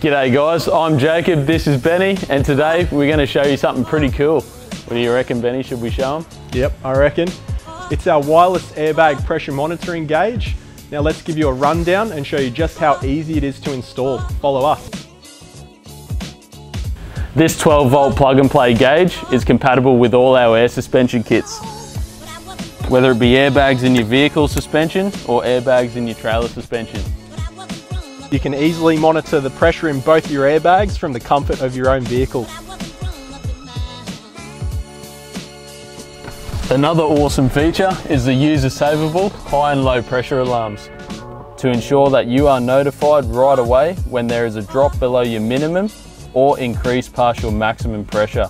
G'day guys, I'm Jacob, this is Benny, and today we're going to show you something pretty cool. What do you reckon, Benny? Should we show them? Yep, I reckon. It's our wireless airbag pressure monitoring gauge. Now let's give you a rundown and show you just how easy it is to install. Follow us. This 12-volt plug-and-play gauge is compatible with all our air suspension kits, whether it be airbags in your vehicle suspension or airbags in your trailer suspension. You can easily monitor the pressure in both your airbags from the comfort of your own vehicle. Another awesome feature is the user-savable high and low pressure alarms to ensure that you are notified right away when there is a drop below your minimum or increased partial maximum pressure.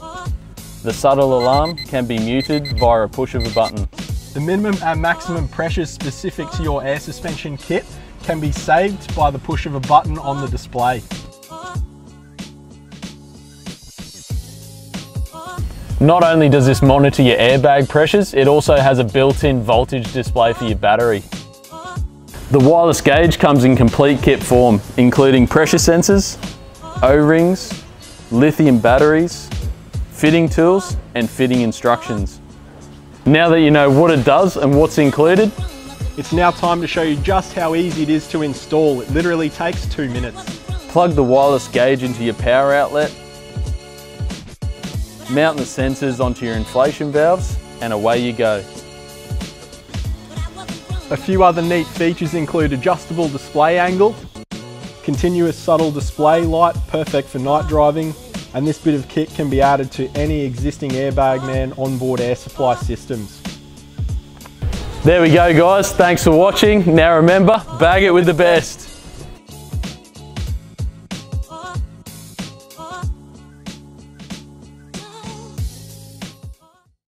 The subtle alarm can be muted via a push of a button. The minimum and maximum pressures specific to your air suspension kit can be saved by the push of a button on the display. Not only does this monitor your airbag pressures, it also has a built-in voltage display for your battery. The wireless gauge comes in complete kit form, including pressure sensors, O-rings, lithium batteries, fitting tools, and fitting instructions. Now that you know what it does and what's included, it's now time to show you just how easy it is to install. It literally takes 2 minutes. Plug the wireless gauge into your power outlet, mount the sensors onto your inflation valves, and away you go. A few other neat features include adjustable display angle, continuous subtle display light, perfect for night driving, and this bit of kit can be added to any existing Airbag Man onboard air supply systems. There we go guys, thanks for watching. Now remember, bag it with the best.